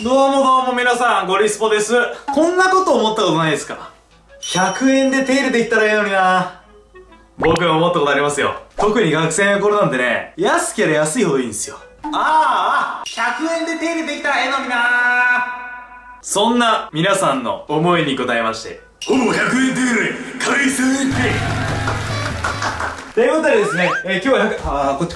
どうもどうも皆さん、ゴリスポです。こんなこと思ったことないですか？100円で手入れできたらいいのにな。僕も思ったことありますよ。特に学生の頃なんてね、安ければ安いほどいいんですよ。ああ、100円で手入れできたらええのにな。そんな皆さんの思いに応えまして、ほぼ100円手入れ、解散って。ということでですね、今日はこっ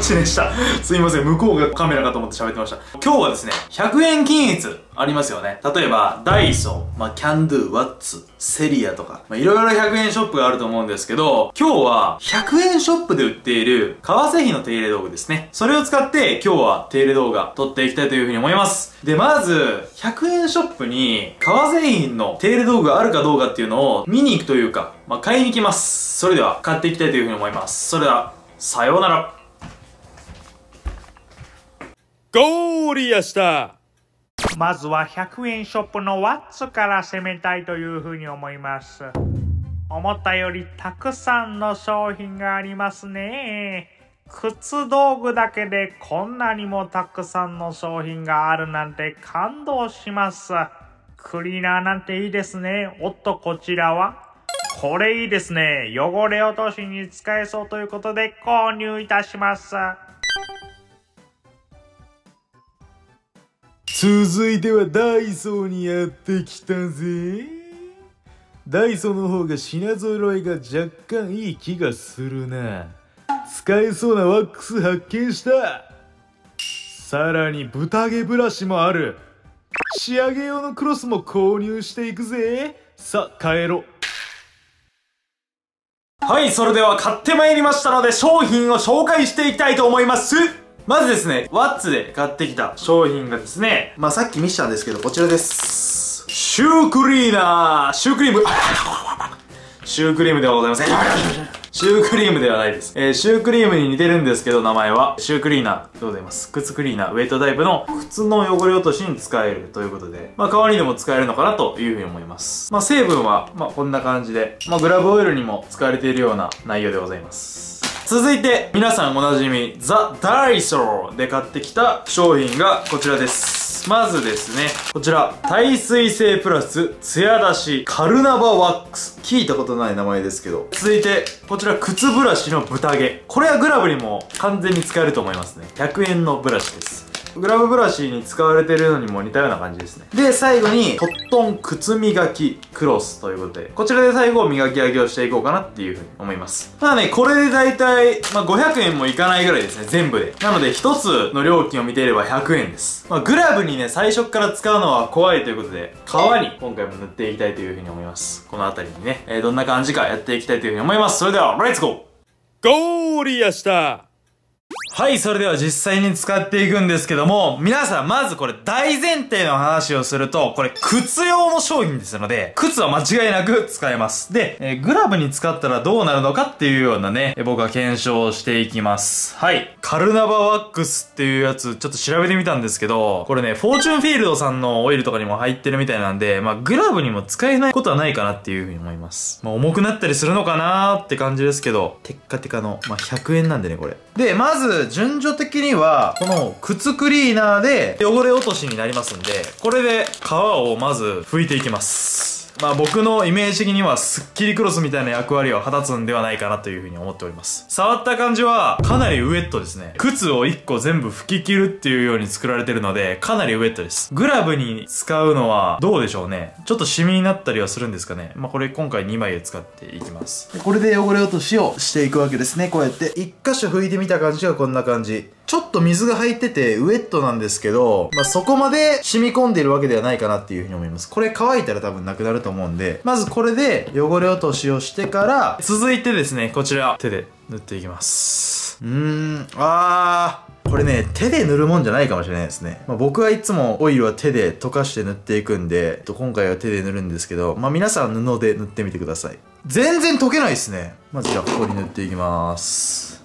ちでした。すいません、向こうがカメラかと思って喋ってました。今日はですね、100円均一ありますよね。例えば、ダイソー、キャンドゥ、ワッツ、セリアとか、いろいろ100円ショップがあると思うんですけど、今日は100円ショップで売っている革製品の手入れ道具ですね。それを使って今日は手入れ動画撮っていきたいというふうに思います。で、まず、100円ショップに革製品の手入れ道具があるかどうかっていうのを見に行くというか、買いに行きます。それでは、買っていきたいというふうに思います。それでは、さようなら。ゴーリアした。まずは100円ショップのワッツから攻めたいというふうに思います。思ったよりたくさんの商品がありますね。靴道具だけでこんなにもたくさんの商品があるなんて感動します。クリーナーなんていいですね。おっと、こちらはこれいいですね。汚れ落としに使えそうということで購入いたします。続いてはダイソーにやってきたぜ。ダイソーの方が品揃えが若干いい気がするな。使えそうなワックス発見した。さらに豚毛ブラシもある。仕上げ用のクロスも購入していくぜ。さあ帰ろう。はい、それでは買ってまいりましたので、商品を紹介していきたいと思います。まずですね、ワッツで買ってきた商品がですね、さっき見せたんですけど、こちらです。シュークリーナー、シュークリームではございません。シュークリームではないです。シュークリームに似てるんですけど、名前は、シュークリーナーでございます。靴クリーナー、ウェイトタイプの靴の汚れ落としに使えるということで、代わりにも使えるのかなというふうに思います。成分は、こんな感じで、グラブオイルにも使われているような内容でございます。続いて、皆さんおなじみ、ザ・ダイソーで買ってきた商品がこちらです。まずですね、こちら、耐水性プラス、艶出し、カルナバワックス。聞いたことない名前ですけど。続いて、こちら、靴ブラシの豚毛。これはグラブにも完全に使えると思いますね。100円のブラシです。グラブブラシに使われてるのにも似たような感じですね。で、最後に、コットン靴磨きクロスということで、こちらで最後磨き上げをしていこうかなっていうふうに思います。ただね、これでだいたい、500円もいかないぐらいですね、全部で。なので、一つの料金を見ていれば100円です。グラブにね、最初から使うのは怖いということで、革に今回も塗っていきたいというふうに思います。この辺りにね、どんな感じかやっていきたいというふうに思います。それでは、レッツゴー！ゴーリアした！はい、それでは実際に使っていくんですけども、皆さんまずこれ大前提の話をすると、これ靴用の商品ですので、靴は間違いなく使えます。で、グラブに使ったらどうなるのかっていうようなね、僕は検証していきます。はい。カルナバワックスっていうやつ、ちょっと調べてみたんですけど、これね、フォーチュンフィールドさんのオイルとかにも入ってるみたいなんで、グラブにも使えないことはないかなっていうふうに思います。重くなったりするのかなーって感じですけど、テッカテカの、100円なんでね、これ。で、まず、順序的にはこの靴クリーナーで汚れ落としになりますんで、これで皮をまず拭いていきます。僕のイメージ的にはスッキリクロスみたいな役割を果たすんではないかなというふうに思っております。触った感じはかなりウェットですね。靴を1個全部拭き切るっていうように作られてるので、かなりウェットです。グラブに使うのはどうでしょうね。ちょっとシミになったりはするんですかね。これ今回2枚で使っていきます。これで汚れ落としをしていくわけですね。こうやって1箇所拭いてみた感じがこんな感じ。ちょっと水が入っててウェットなんですけど、そこまで染み込んでいるわけではないかなっていうふうに思います。これ乾いたら多分なくなると思うんで、まずこれで汚れ落としをしてから、続いてですね、こちら手で塗っていきます。これね、手で塗るもんじゃないかもしれないですね。僕はいつもオイルは手で溶かして塗っていくんで、今回は手で塗るんですけど、皆さん布で塗ってみてください。全然溶けないですね。まずじゃあここに塗っていきます。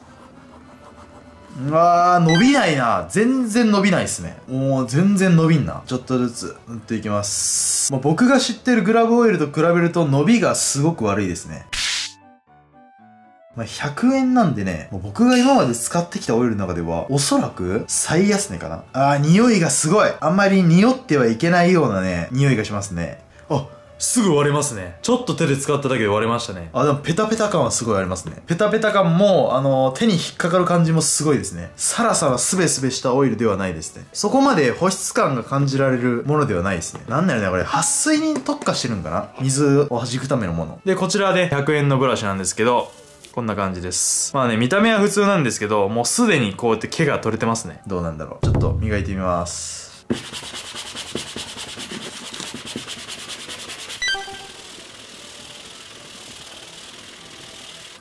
うわー、伸びないな。全然伸びないですね。もう全然伸びんな。ちょっとずつ塗っていきます。僕が知ってるグラブオイルと比べると伸びがすごく悪いですね。まあ、100円なんでね、もう僕が今まで使ってきたオイルの中では、おそらく最安値かな。あー、匂いがすごい。あんまり匂ってはいけないようなね、匂いがしますね。あ、すぐ割れますね。ちょっと手で使っただけで割れましたね。あ、でもペタペタ感はすごいありますね。ペタペタ感も、手に引っかかる感じもすごいですね。サラサラスベスベしたオイルではないですね。そこまで保湿感が感じられるものではないですね。なんだろうね、これ、撥水に特化してるんかな？水を弾くためのもの。で、こちらで100円のブラシなんですけど、こんな感じです。まあね、見た目は普通なんですけど、もうすでにこうやって毛が取れてますね。どうなんだろう。ちょっと磨いてみます。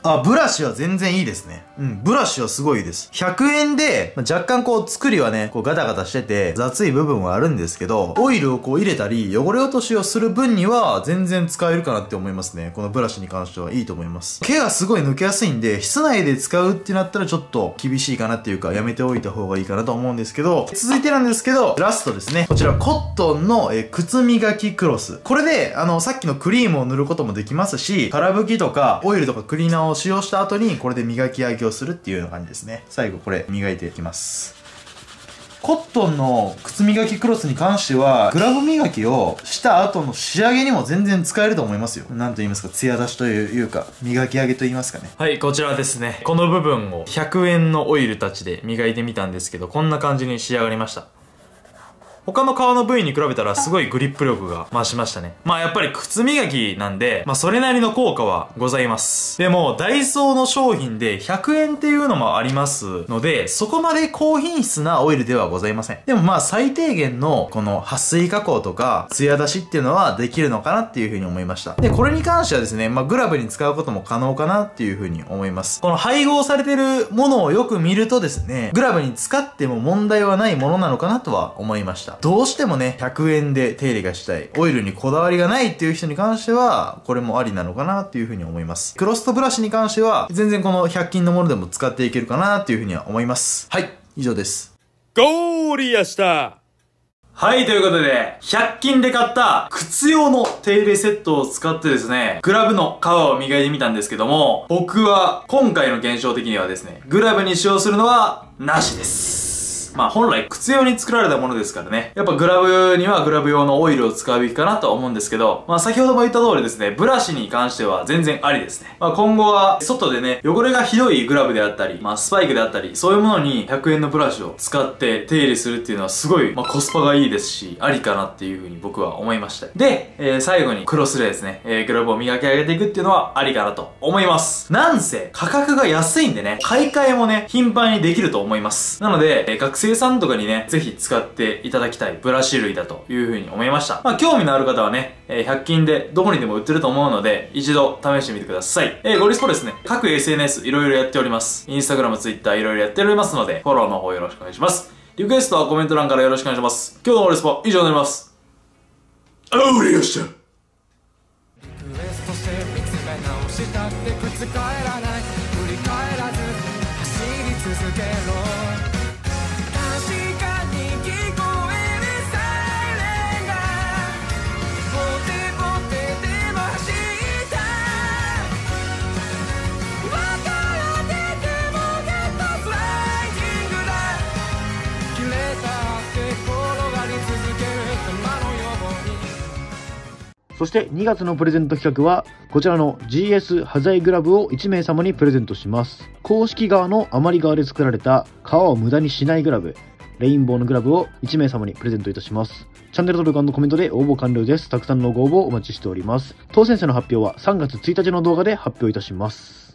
あ、ブラシは全然いいですね。うん、ブラシはすごいです。100円で、まあ、若干こう作りはね、こうガタガタしてて雑い部分はあるんですけど、オイルをこう入れたり汚れ落としをする分には全然使えるかなって思いますね。このブラシに関してはいいと思います。毛がすごい抜けやすいんで、室内で使うってなったらちょっと厳しいかなっていうか、やめておいた方がいいかなと思うんですけど、続いてなんですけど、ラストですね。こちらコットンの靴磨きクロス。これで、さっきのクリームを塗ることもできますし、から拭きとかオイルとかクリーナーを使用した後にこれで磨き上げをするっていうような感じですね。最後これ磨いていきます。コットンの靴磨きクロスに関しては、グラブ磨きをした後の仕上げにも全然使えると思いますよ。なんと言いますか、ツヤ出しというか、磨き上げと言いますかね。はい、こちらですね。この部分を100円のオイルたちで磨いてみたんですけど、こんな感じに仕上がりました。他の革の部位に比べたらすごいグリップ力が増しましたね。まあやっぱり靴磨きなんで、まあそれなりの効果はございます。でも、ダイソーの商品で100円っていうのもありますので、そこまで高品質なオイルではございません。でもまあ最低限のこの撥水加工とか、艶出しっていうのはできるのかなっていうふうに思いました。で、これに関してはですね、まあグラブに使うことも可能かなっていうふうに思います。この配合されてるものをよく見るとですね、グラブに使っても問題はないものなのかなとは思いました。どうしてもね、100円で手入れがしたい、オイルにこだわりがないっていう人に関しては、これもありなのかなっていうふうに思います。クロストブラシに関しては、全然この100均のものでも使っていけるかなっていうふうには思います。はい、以上です。ゴーリやした!はい、ということで、100均で買った靴用の手入れセットを使ってですね、グラブの革を磨いてみたんですけども、僕は今回の現象的にはですね、グラブに使用するのはなしです。まあ本来靴用に作られたものですからね。やっぱグラブにはグラブ用のオイルを使うべきかなと思うんですけど、まあ先ほども言った通りですね、ブラシに関しては全然ありですね。まあ今後は外でね、汚れがひどいグラブであったり、まあスパイクであったり、そういうものに100円のブラシを使って手入れするっていうのはすごい、まあコスパがいいですし、ありかなっていう風に僕は思いました。で、最後にクロスでですね、グラブを磨き上げていくっていうのはありかなと思います。なんせ価格が安いんでね、買い替えもね、頻繁にできると思います。なので、学生さんとかにね、ぜひ使っていただきたいブラシ類だというふうに思いました。まあ、興味のある方はね、100均でどこにでも売ってると思うので、一度試してみてください。ゴリスポですね、各 SNS いろいろやっております。インスタグラム、ツイッターいろいろやっておりますので、フォローの方よろしくお願いします。リクエストはコメント欄からよろしくお願いします。今日のゴリスポ以上になります。あおりよっしゃ。リクエストして見つめ直したって覆らない。振り返らず走り続けろ。そして2月のプレゼント企画はこちらの GS 端材グラブを1名様にプレゼントします。公式側の余り側で作られた皮を無駄にしないグラブ、レインボーのグラブを1名様にプレゼントいたします。チャンネル登録&コメントで応募完了です。たくさんのご応募をお待ちしております。当選者の発表は3月1日の動画で発表いたします。